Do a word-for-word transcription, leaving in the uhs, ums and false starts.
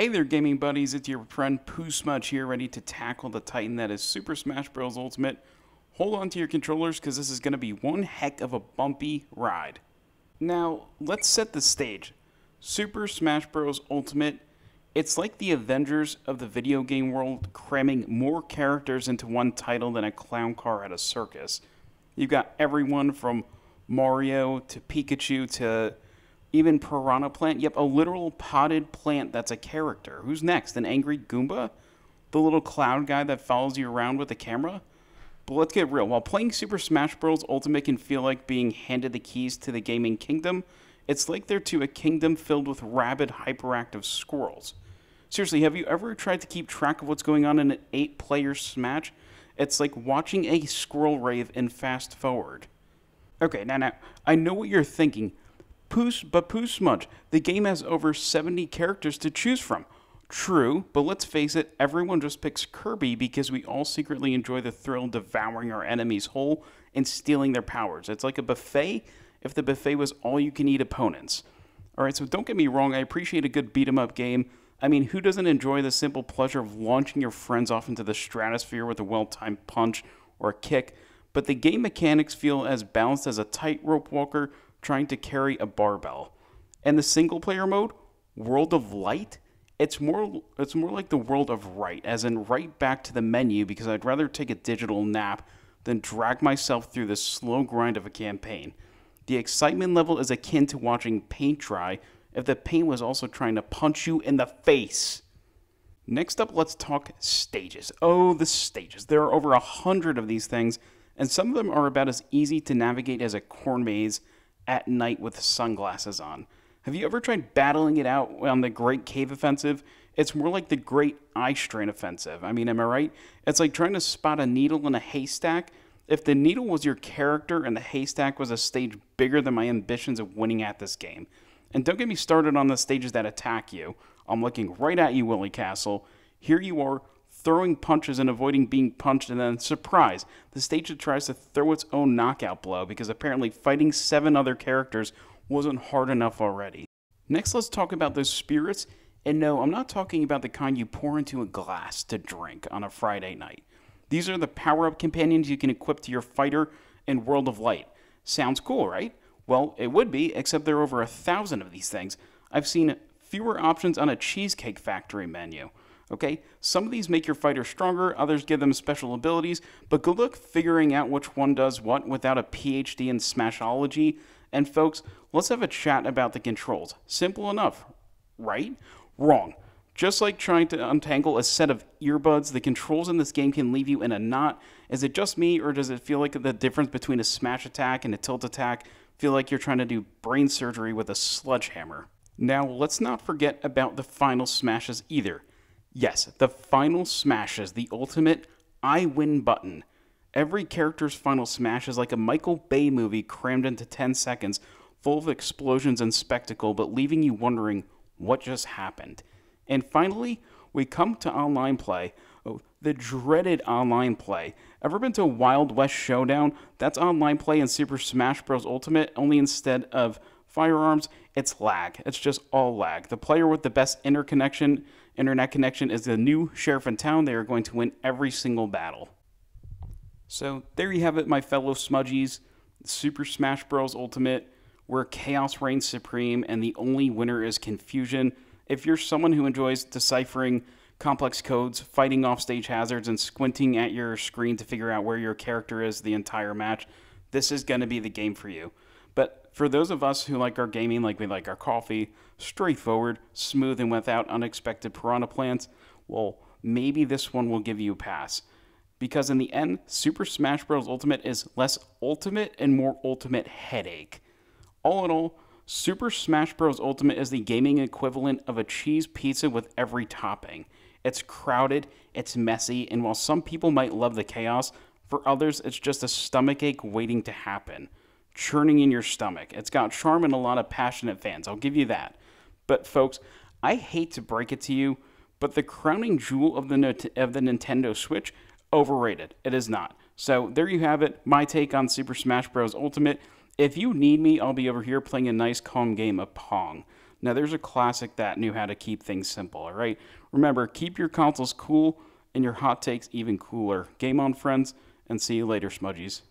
Hey there, gaming buddies, it's your friend Poo Smudge here, ready to tackle the titan that is Super Smash Bros. Ultimate. Hold on to your controllers, because this is going to be one heck of a bumpy ride. Now, let's set the stage. Super Smash Bros. Ultimate, it's like the Avengers of the video game world, cramming more characters into one title than a clown car at a circus. You've got everyone from Mario to Pikachu to even Piranha Plant. Yep, a literal potted plant that's a character. Who's next? An angry Goomba? The little cloud guy that follows you around with a camera? But let's get real. While playing Super Smash Bros. Ultimate can feel like being handed the keys to the gaming kingdom, it's like they're to a kingdom filled with rabid, hyperactive squirrels. Seriously, have you ever tried to keep track of what's going on in an eight-player Smash? It's like watching a squirrel rave in fast forward. Okay, now, now, I know what you're thinking. Poos, but Poo Smudge, the game has over seventy characters to choose from. True, but let's face it, everyone just picks Kirby because we all secretly enjoy the thrill of devouring our enemies whole and stealing their powers. It's like a buffet if the buffet was all-you-can-eat opponents. Alright, so don't get me wrong, I appreciate a good beat-em-up game. I mean, who doesn't enjoy the simple pleasure of launching your friends off into the stratosphere with a well-timed punch or a kick? But the game mechanics feel as balanced as a tightrope walker trying to carry a barbell. And the single-player mode, World of Light, it's more it's more like the World of Right, as in right back to the menu, because I'd rather take a digital nap than drag myself through this slow grind of a campaign. The excitement level is akin to watching paint dry if the paint was also trying to punch you in the face. Next up, let's talk stages. Oh, the stages. There are over a hundred of these things, and some of them are about as easy to navigate as a corn maze at night with sunglasses on. Have you ever tried battling it out on the Great Cave Offensive? It's more like the Great Eye Strain Offensive. I mean, am I right? It's like trying to spot a needle in a haystack. If the needle was your character and the haystack was a stage bigger than my ambitions of winning at this game. And don't get me started on the stages that attack you. I'm looking right at you, Wily Castle. Here you are, throwing punches and avoiding being punched, and then, surprise, the stage that tries to throw its own knockout blow because apparently fighting seven other characters wasn't hard enough already. Next, let's talk about those spirits, and no, I'm not talking about the kind you pour into a glass to drink on a Friday night. These are the power-up companions you can equip to your fighter in World of Light. Sounds cool, right? Well, it would be, except there are over a thousand of these things. I've seen fewer options on a Cheesecake Factory menu. Okay, some of these make your fighter stronger, others give them special abilities, but good luck figuring out which one does what without a PhD in Smashology. And folks, let's have a chat about the controls. Simple enough, right? Wrong. Just like trying to untangle a set of earbuds, the controls in this game can leave you in a knot. Is it just me, or does it feel like the difference between a smash attack and a tilt attack feel like you're trying to do brain surgery with a sledgehammer? Now, let's not forget about the final smashes either. Yes, the final smash is the ultimate I win button. Every character's final smash is like a Michael Bay movie crammed into ten seconds, full of explosions and spectacle, but leaving you wondering what just happened. And finally, we come to online play. Oh, the dreaded online play. Ever been to Wild West Showdown? That's online play in Super Smash Bros. Ultimate, only instead of firearms, it's lag. It's just all lag. The player with the best interconnection, internet connection is the new sheriff in town. They are going to win every single battle. So there you have it, my fellow Smudgies. Super Smash Bros. Ultimate, where chaos reigns supreme and the only winner is confusion. If you're someone who enjoys deciphering complex codes, fighting off stage hazards, and squinting at your screen to figure out where your character is the entire match, this is going to be the game for you. But for those of us who like our gaming like we like our coffee, straightforward, smooth, and without unexpected piranha plants, well, maybe this one will give you a pass. Because in the end, Super Smash Bros. Ultimate is less ultimate and more ultimate headache. All in all, Super Smash Bros. Ultimate is the gaming equivalent of a cheese pizza with every topping. It's crowded, it's messy, and while some people might love the chaos, for others it's just a stomachache waiting to happen. Churning in your stomach. It's got charm and a lot of passionate fans, I'll give you that. But folks, I hate to break it to you, but the crowning jewel of the, of the Nintendo Switch, overrated. It is not. So there you have it, my take on Super Smash Bros. Ultimate. If you need me, I'll be over here playing a nice calm game of Pong. Now, there's a classic that knew how to keep things simple, all right? Remember, keep your consoles cool and your hot takes even cooler. Game on, friends, and see you later, smudgies.